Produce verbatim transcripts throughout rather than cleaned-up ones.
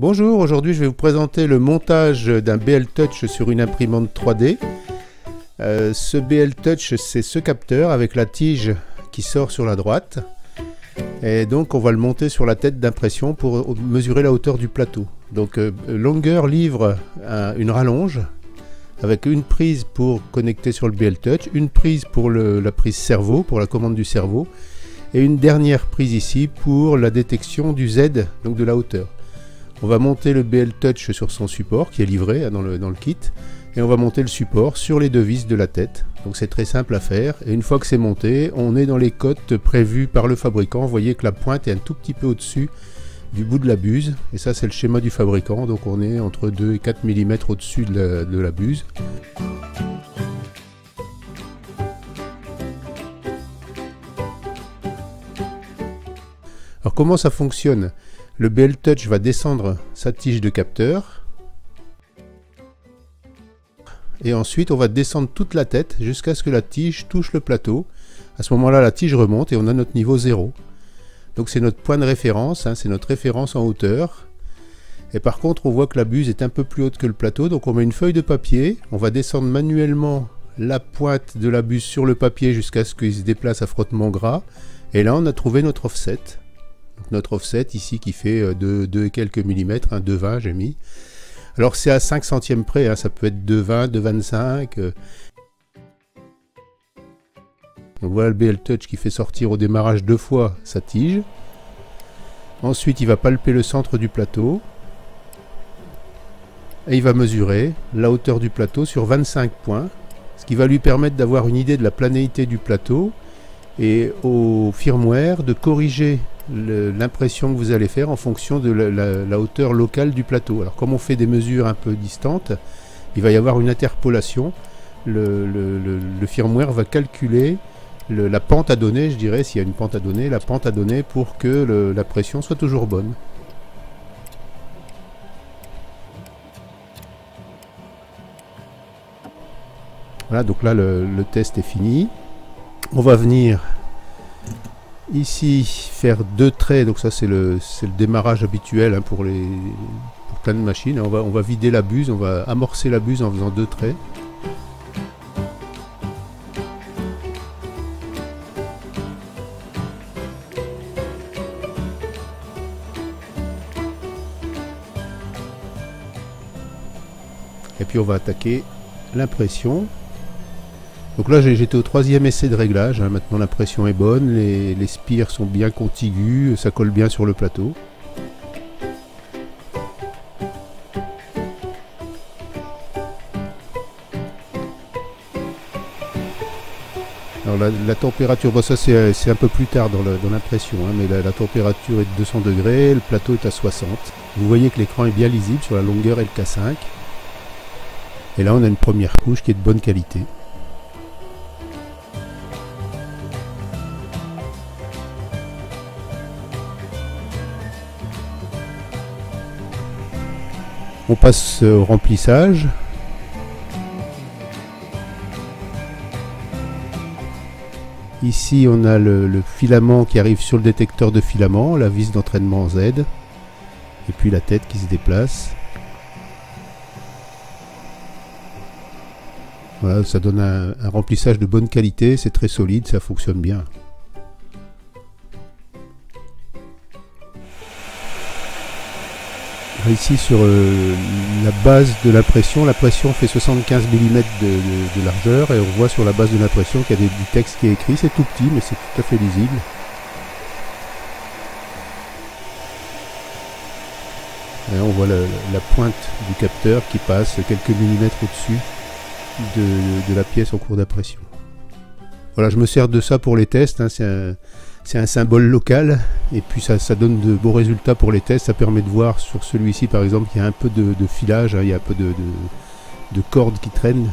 Bonjour, aujourd'hui je vais vous présenter le montage d'un B L Touch sur une imprimante trois D. Euh, ce B L Touch, c'est ce capteur avec la tige qui sort sur la droite. Et donc on va le monter sur la tête d'impression pour mesurer la hauteur du plateau. Donc euh, Longer livre un, une rallonge avec une prise pour connecter sur le B L Touch, une prise pour le, la prise cerveau, pour la commande du cerveau, et une dernière prise ici pour la détection du Z, donc de la hauteur. On va monter le B L Touch sur son support qui est livré dans le, dans le kit, et on va monter le support sur les deux vis de la tête. Donc c'est très simple à faire, et une fois que c'est monté, on est dans les cotes prévues par le fabricant. Vous voyez que la pointe est un tout petit peu au-dessus du bout de la buse, et ça c'est le schéma du fabricant, donc on est entre deux et quatre millimètres au-dessus de la, de la buse. Alors comment ça fonctionne? Le B L Touch va descendre sa tige de capteur et ensuite on va descendre toute la tête jusqu'à ce que la tige touche le plateau. À ce moment là la tige remonte et on a notre niveau zéro. Donc c'est notre point de référence, hein, c'est notre référence en hauteur. Et par contre on voit que la buse est un peu plus haute que le plateau, donc on met une feuille de papier, on va descendre manuellement la pointe de la buse sur le papier jusqu'à ce qu'il se déplace à frottement gras, et là on a trouvé notre offset. Donc notre offset ici qui fait deux et quelques millimètres, hein, deux virgule vingt j'ai mis. Alors c'est à cinq centièmes près, hein, ça peut être deux virgule vingt, deux virgule vingt-cinq. Euh. Donc voilà le B L Touch qui fait sortir au démarrage deux fois sa tige. Ensuite il va palper le centre du plateau. Et il va mesurer la hauteur du plateau sur vingt-cinq points. Ce qui va lui permettre d'avoir une idée de la planéité du plateau. Et au firmware de corriger l'impression que vous allez faire en fonction de la, la, la hauteur locale du plateau. Alors comme on fait des mesures un peu distantes, il va y avoir une interpolation. Le, le, le, le firmware va calculer le, la pente à donner, je dirais, s'il y a une pente à donner, la pente à donner pour que le, la pression soit toujours bonne. Voilà, donc là le, le test est fini. On va venir ici faire deux traits, donc ça c'est le, le démarrage habituel, hein, pour, les, pour plein de machines. On va, on va vider la buse, on va amorcer la buse en faisant deux traits. Et puis on va attaquer l'impression. Donc là j'étais au troisième essai de réglage, hein. Maintenant la pression est bonne, les, les spires sont bien contigus, ça colle bien sur le plateau. Alors la, la température, bon ça c'est un peu plus tard dans l'impression, hein, mais la, la température est de deux cents degrés, le plateau est à soixante. Vous voyez que l'écran est bien lisible sur la longueur L K cinq. Et là on a une première couche qui est de bonne qualité. On passe au remplissage. Ici on a le, le filament qui arrive sur le détecteur de filament, la vis d'entraînement Z, et puis la tête qui se déplace. Voilà, ça donne un, un remplissage de bonne qualité, c'est très solide, ça fonctionne bien. Ici sur euh, la base de l'impression, la pression fait soixante-quinze millimètres de, de, de largeur, et on voit sur la base de l'impression qu'il y a des, du texte qui est écrit, c'est tout petit mais c'est tout à fait lisible. Et on voit la, la pointe du capteur qui passe quelques millimètres au-dessus de, de la pièce en cours d'impression. Voilà, je me sers de ça pour les tests, hein, c'est un... C'est un symbole local, et puis ça, ça donne de beaux résultats pour les tests. Ça permet de voir sur celui-ci par exemple qu'il y a un peu de, de filage, hein, il y a un peu de, de, de cordes qui traînent.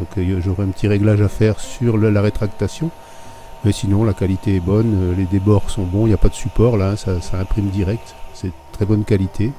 Donc euh, j'aurai un petit réglage à faire sur le, la rétractation. Mais sinon la qualité est bonne, les débords sont bons, il n'y a pas de support là, ça, ça imprime direct, c'est très bonne qualité.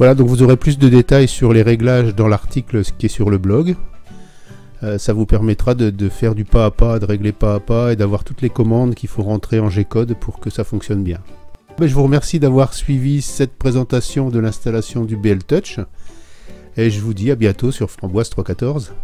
Voilà, donc vous aurez plus de détails sur les réglages dans l'article qui est sur le blog. Euh, ça vous permettra de, de faire du pas à pas, de régler pas à pas et d'avoir toutes les commandes qu'il faut rentrer en G code pour que ça fonctionne bien. Mais je vous remercie d'avoir suivi cette présentation de l'installation du B L Touch et je vous dis à bientôt sur Framboise trois point quatorze.